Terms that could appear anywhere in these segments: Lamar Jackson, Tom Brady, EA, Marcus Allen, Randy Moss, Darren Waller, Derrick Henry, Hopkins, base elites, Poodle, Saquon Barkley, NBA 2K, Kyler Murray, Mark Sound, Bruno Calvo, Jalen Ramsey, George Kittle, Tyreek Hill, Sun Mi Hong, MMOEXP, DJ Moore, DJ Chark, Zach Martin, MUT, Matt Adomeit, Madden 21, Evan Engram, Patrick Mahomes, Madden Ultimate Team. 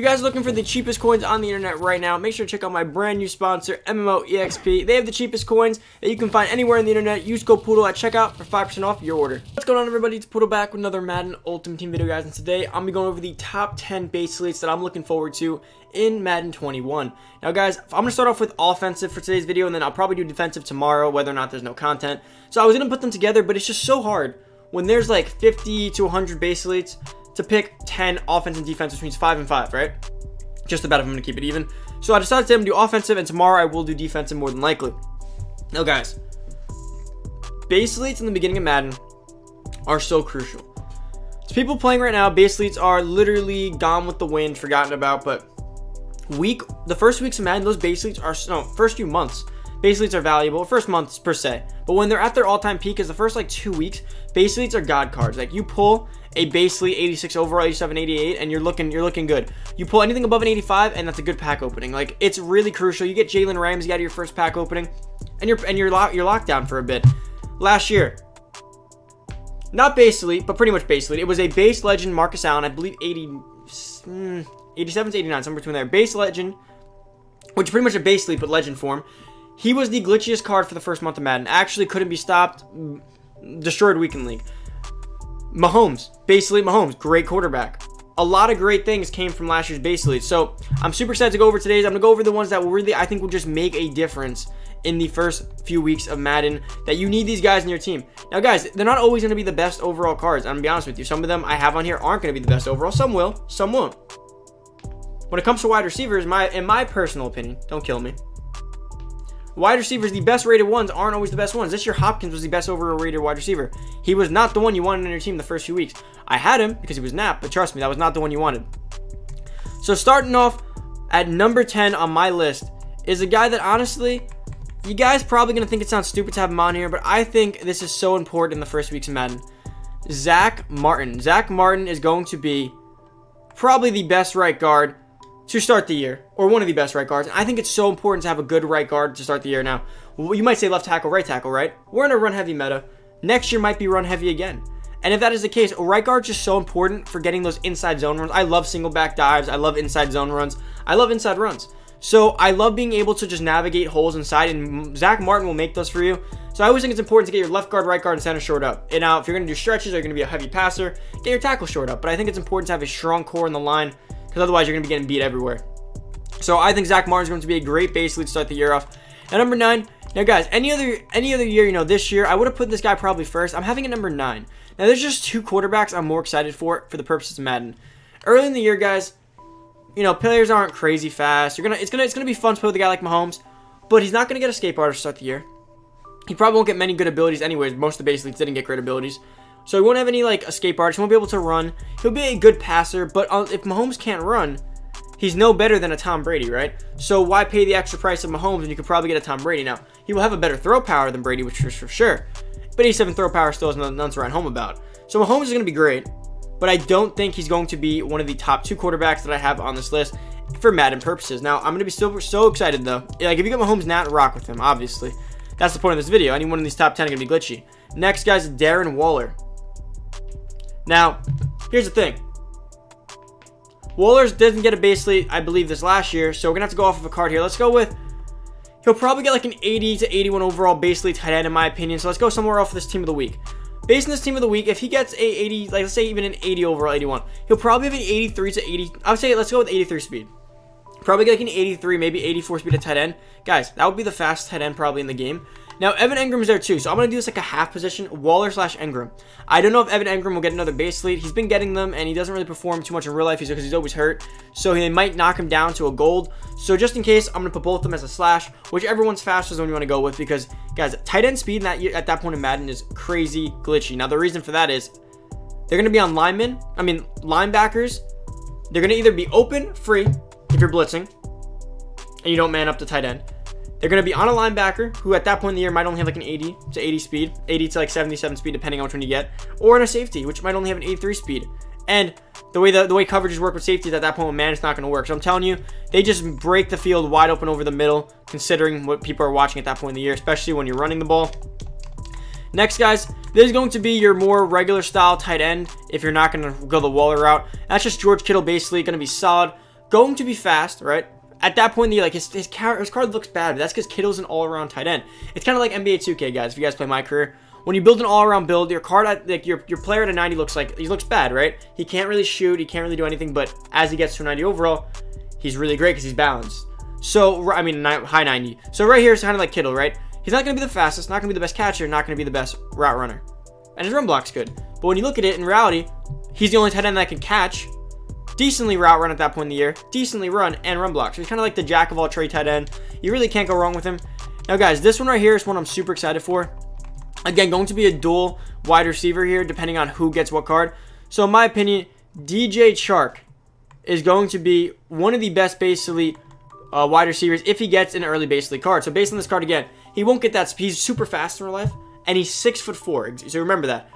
If you guys are looking for the cheapest coins on the internet right now, make sure to check out my brand new sponsor, MMOEXP. They have the cheapest coins that you can find anywhere on the internet. Use code Poodle at checkout for 5% off your order. What's going on, everybody? It's Poodle back with another Madden Ultimate Team video, guys. And today, I'm going to be going over the top 10 base elites that I'm looking forward to in Madden 21. Now, guys, I'm going to start off with offensive for today's video, and then I'll probably do defensive tomorrow, whether or not there's no content. So I was going to put them together, but it's just so hard when there's like 50 to 100 base elites to pick 10 offense and defense, which means 5 and 5, right? Just about if I'm gonna keep it even. So I decided today I'm gonna do offensive, and tomorrow I will do defensive more than likely. Now, guys, base elites in the beginning of Madden are so crucial. To people playing right now, base elites are literally gone with the wind, forgotten about. But the first weeks of Madden, those base elites are first few months. Base elites are valuable, first months per se, but when they're at their all-time peak is the first like 2 weeks. Base elites are god cards. Like, you pull a base elite 86 overall, 87, 88, and you're looking good. You pull anything above an 85, and that's a good pack opening. Like, it's really crucial. You get Jalen Ramsey out of your first pack opening, and you're locked down for a bit. Last year, not base elite, but pretty much base elite. It was a base legend, Marcus Allen, I believe 87 to 89, somewhere between there. Base legend, which is pretty much a base elite but legend form. He was the glitchiest card for the first month of Madden. Actually, couldn't be stopped. Destroyed weekend league. Mahomes. Base elite Mahomes. Great quarterback. A lot of great things came from last year's base elite. So, I'm super excited to go over today's. I'm going to go over the ones that really, I think, will just make a difference in the first few weeks of Madden, that you need these guys in your team. Now, guys, they're not always going to be the best overall cards. I'm going to be honest with you. Some of them I have on here aren't going to be the best overall. Some will. Some won't. When it comes to wide receivers, in my personal opinion, don't kill me, wide receivers, the best rated ones aren't always the best ones. This year, Hopkins was the best overall rated wide receiver. He was not the one you wanted on your team the first few weeks. I had him because he was napped, but trust me, that was not the one you wanted. So starting off at number 10 on my list is a guy that, honestly, you guys probably going to think it sounds stupid to have him on here, but I think this is so important in the first weeks of Madden. Zach Martin. Zach Martin is going to be probably the best right guard to start the year, or one of the best right guards. And I think it's so important to have a good right guard to start the year. Now, you might say left tackle, right tackle, right? We're in a run-heavy meta. Next year might be run-heavy again. And if that is the case, right guard's just so important for getting those inside zone runs. I love single back dives. I love inside zone runs. I love inside runs. So I love being able to just navigate holes inside, and Zach Martin will make those for you. So I always think it's important to get your left guard, right guard, and center short up. And now, if you're going to do stretches or you're going to be a heavy passer, get your tackle short up. But I think it's important to have a strong core in the line, because otherwise you're going to be getting beat everywhere. So I think Zach Martin's going to be a great base lead to start the year off. At number 9, now guys, any other year, you know, this year, I would have put this guy probably first. I'm having a number 9. Now, there's just two quarterbacks I'm more excited for the purposes of Madden. Early in the year, guys, you know, players aren't crazy fast. It's gonna be fun to play with a guy like Mahomes, but he's not gonna get a escape artist to start the year. He probably won't get many good abilities anyways. Most of the base leads didn't get great abilities. So he won't have any, like, escape artists. He won't be able to run. He'll be a good passer, but if Mahomes can't run, he's no better than a Tom Brady, right? So why pay the extra price of Mahomes when you could probably get a Tom Brady? Now, he will have a better throw power than Brady, which is for sure. But 87 throw power still is none to write home about. So Mahomes is going to be great, but I don't think he's going to be one of the top two quarterbacks that I have on this list for Madden purposes. Now, I'm going to be so excited, though. Like, if you get Mahomes, not rock with him, obviously. That's the point of this video. Any one of these top 10 are going to be glitchy. Next, guys, Darren Waller. Now, here's the thing. Waller didn't get a base lead, I believe, this last year, so we're going to have to go off of a card here. Let's go with, he'll probably get like an 80 to 81 overall base lead tight end, in my opinion, so let's go somewhere off this team of the week. Based on this team of the week, if he gets a 80, like, let's say even an 80 overall, 81, he'll probably have an 83 to 80, I would say let's go with 83 speed. Probably get like an 83, maybe 84 speed at tight end. Guys, that would be the fastest tight end probably in the game. Now, Evan Engram is there too, so I'm going to do this like a half position, Waller/Engram. I don't know if Evan Engram will get another base lead. He's been getting them, and he doesn't really perform too much in real life because he's always hurt, so he might knock him down to a gold. So just in case, I'm going to put both of them as a slash, whichever one's faster is the one you want to go with, because, guys, tight end speed at that point in Madden is crazy glitchy. Now, the reason for that is they're going to be on linebackers. They're going to either be open, free, if you're blitzing, and you don't man up the tight end. They're going to be on a linebacker who at that point in the year might only have like an 80 to 80 speed, 80 to like 77 speed depending on which one you get, or in a safety which might only have an 83 speed. And the way coverages work with safeties at that point, man, it's not going to work. So I'm telling you, they just break the field wide open over the middle considering what people are watching at that point in the year, especially when you're running the ball. Next, guys, this is going to be your more regular style tight end if you're not going to go the Waller route. That's just George Kittle basically going to be solid. going to be fast, right? At that point in the year, like, his card looks bad, but that's because Kittle's an all-around tight end. It's kind of like NBA 2K, guys, if you guys play my career. When you build an all-around build, your card, like your player at a 90 looks like, he looks bad, right? He can't really shoot, he can't really do anything, but as he gets to a 90 overall, he's really great because he's balanced. So, I mean, high 90. So right here is kind of like Kittle, right? He's not going to be the fastest, not going to be the best catcher, not going to be the best route runner. And his run block's good. But when you look at it, in reality, he's the only tight end that can catch, decently route run at that point in the year, decently run, and run block. So he's kind of like the jack of all trade tight end. You really can't go wrong with him. Now, guys, this one right here is one I'm super excited for. Again, going to be a dual wide receiver here, depending on who gets what card. So in my opinion, DJ Chark is going to be one of the best, basically, wide receivers if he gets an early, basically, card. So based on this card, again, he won't get that. He's super fast in real life, and he's 6'4", so remember that.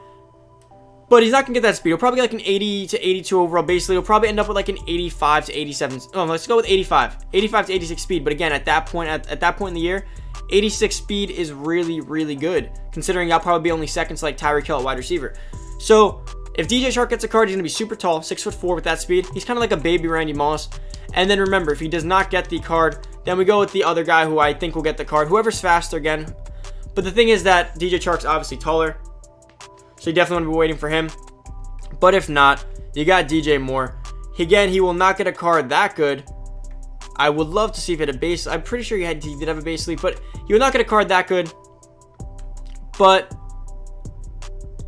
But he's not going to get that speed. He'll probably get like an 80 to 82 overall, basically. He'll probably end up with like an 85 to 87. Oh, let's go with 85. 85 to 86 speed. But again, at that point in the year, 86 speed is really, really good, considering I'll probably be only seconds like Tyreek Hill at wide receiver. So if DJ Chark gets a card, he's going to be super tall, 6'4" with that speed. He's kind of like a baby Randy Moss. And then remember, if he does not get the card, then we go with the other guy who I think will get the card, whoever's faster again. But the thing is that DJ Chark's obviously taller, so you definitely want to be waiting for him. But if not, you got DJ Moore. Again, he will not get a card that good. I would love to see if he had a base. I'm pretty sure he did have a base leap, but he would not get a card that good. But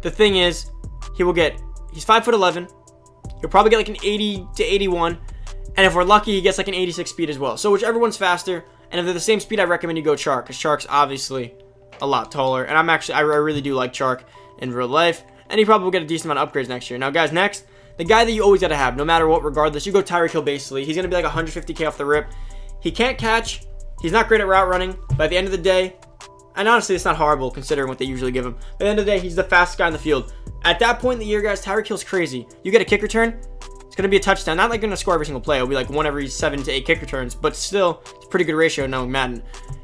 the thing is, he's 5'11". He'll probably get like an 80 to 81. And if we're lucky, he gets like an 86 speed as well. So whichever one's faster, and if they're the same speed, I recommend you go Chark, because Chark's obviously a lot taller. And I really do like Chark in real life, and he probably will get a decent amount of upgrades next year. Now, guys, next, the guy that you always got to have, no matter what, regardless, you go Tyreek Hill, basically. He's going to be like 150K off the rip. He can't catch. He's not great at route running, but at the end of the day, and honestly, it's not horrible considering what they usually give him. But at the end of the day, he's the fastest guy in the field. At that point in the year, guys, Tyreek Hill's crazy. You get a kick return, it's going to be a touchdown. Not like going to score every single play. It'll be like one every 7 to 8 kick returns, but still, it's a pretty good ratio now in Madden.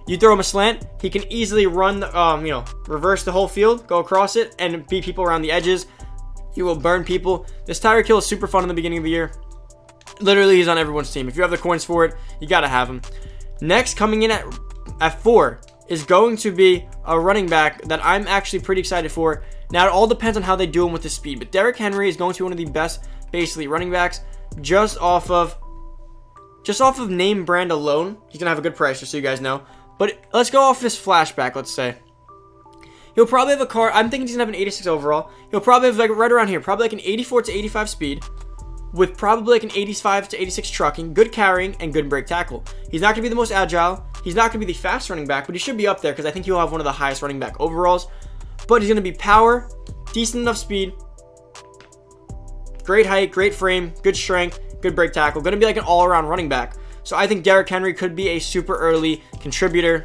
You throw him a slant, he can easily run, reverse the whole field, go across it, and beat people around the edges. He will burn people. This Tyreek Hill is super fun in the beginning of the year. Literally, he's on everyone's team. If you have the coins for it, you got to have him. Next, coming in at 4 is going to be a running back that I'm actually pretty excited for. Now, it all depends on how they do him with the speed, but Derrick Henry is going to be one of the best, basically, running backs just off of name brand alone. He's going to have a good price, just so you guys know. But let's go off this flashback, let's say. He'll probably have a card. I'm thinking he's going to have an 86 overall. He'll probably have, like, right around here, probably like an 84 to 85 speed with probably like an 85 to 86 trucking, good carrying, and good break tackle. He's not going to be the most agile. He's not going to be the fast running back, but he should be up there because I think he'll have one of the highest running back overalls. But he's going to be power, decent enough speed, great height, great frame, good strength, good break tackle. Going to be like an all-around running back. So I think Derrick Henry could be a super early contributor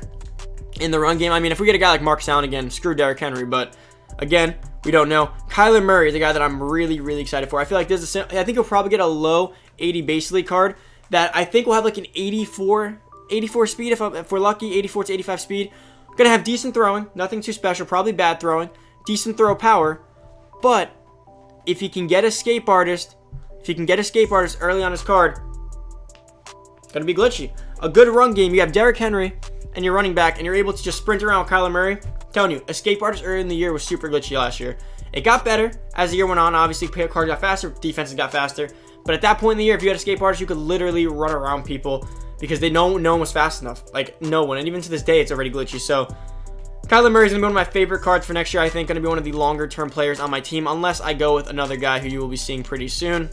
in the run game. I mean, if we get a guy like Mark Sound again, screw Derrick Henry. But again, we don't know. Kyler Murray is a guy that I'm really, really excited for. I feel like this is, I think he'll probably get a low 80 basically card that I think will have like an 84 speed if we're lucky, 84 to 85 speed. Gonna have decent throwing, nothing too special, probably bad throwing, decent throw power. But if he can get escape artist, early on his card, gonna be glitchy. A good run game, you have Derrick Henry and you're running back, and you're able to just sprint around with Kyler Murray. I'm telling you, escape artist early in the year was super glitchy last year. It got better as the year went on. Obviously, cards got faster, defenses got faster. But at that point in the year, if you had escape artist, you could literally run around people because no one was fast enough. Like, no one. And even to this day, it's already glitchy. So Kyler Murray's gonna be one of my favorite cards for next year. I think gonna be one of the longer term players on my team, unless I go with another guy who you will be seeing pretty soon.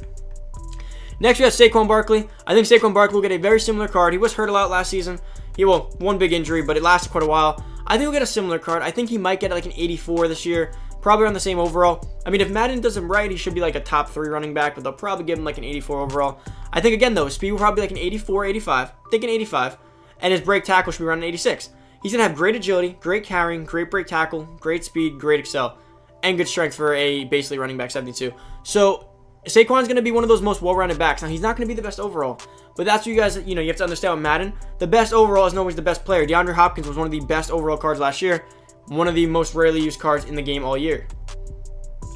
Next, we have Saquon Barkley. I think Saquon Barkley will get a very similar card. He was hurt a lot last season. He will, one big injury, but it lasted quite a while. I think he'll get a similar card. I think he might get like an 84 this year, probably on the same overall. I mean, if Madden does him right, he should be like a top 3 running back, but they'll probably give him like an 84 overall. I think, again, though, speed will probably be like an 84, 85. I think an 85. And his break tackle should be around an 86. He's going to have great agility, great carrying, great break tackle, great speed, great excel, and good strength for a basically running back 72. So Saquon's going to be one of those most well-rounded backs. Now, he's not going to be the best overall, but that's what you guys, you have to understand with Madden. The best overall isn't always the best player. DeAndre Hopkins was one of the best overall cards last year, one of the most rarely used cards in the game all year.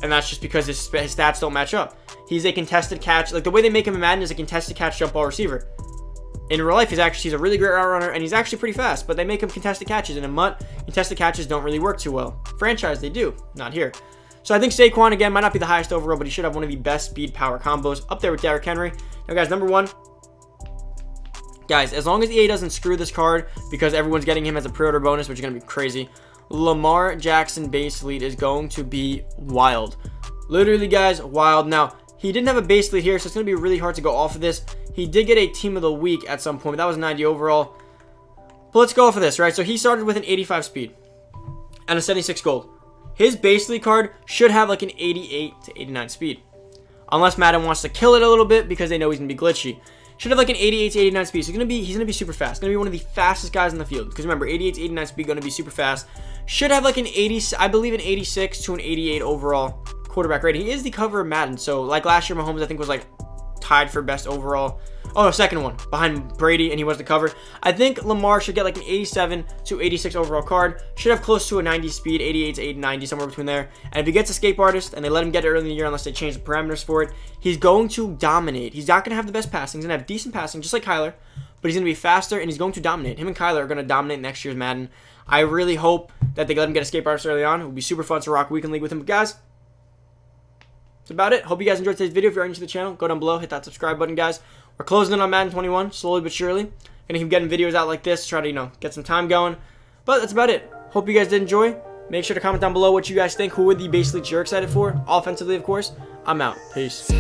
And that's just because his stats don't match up. He's a contested catch. Like, the way they make him in Madden is a contested catch jump ball receiver. In real life, he's a really great route runner, and he's actually pretty fast, but they make him contested catches. And in Mutt, contested catches don't really work too well. Franchise, they do. Not here. So I think Saquon, again, might not be the highest overall, but he should have one of the best speed power combos up there with Derrick Henry. Now, guys, number one. Guys, as long as EA doesn't screw this card, because everyone's getting him as a pre-order bonus, which is going to be crazy, Lamar Jackson base lead is going to be wild. Literally, guys, wild. Now, he didn't have a base lead here, so it's going to be really hard to go off of this. He did get a team of the week at some point. That was 90 overall. But let's go off of this, right? So he started with an 85 speed and a 76 gold. His base lead card should have like an 88 to 89 speed. Unless Madden wants to kill it a little bit because they know he's going to be glitchy. Should have like an 88 to 89 speed. So he's going to be super fast. Going to be one of the fastest guys in the field. Because remember, 88 to 89 speed, going to be super fast. Should have like an 80, I believe an 86 to an 88 overall quarterback rating. He is the cover of Madden. So like last year, Mahomes, I think, was like tied for best overall. Oh, no, second one behind Brady, and he was the cover. I think Lamar should get like an 87 to 86 overall card. Should have close to a 90 speed, 88 to 90, somewhere between there. And if he gets Escape Artist, and they let him get it early in the year unless they change the parameters for it, he's going to dominate. He's not going to have the best passing. He's going to have decent passing, just like Kyler, but he's going to be faster, and he's going to dominate. Him and Kyler are going to dominate next year's Madden. I really hope that they let him get Escape Artist early on. It would be super fun to rock Weekend League with him. But guys, that's about it. Hope you guys enjoyed today's video. If you're new to the channel, go down below, hit that subscribe button, guys. We're closing in on Madden 21 slowly but surely. Gonna keep getting videos out like this to try to, you know, get some time going. But that's about it. Hope you guys did enjoy. Make sure to comment down below what you guys think. Who were the base leads you're excited for? Offensively, of course. I'm out. Peace.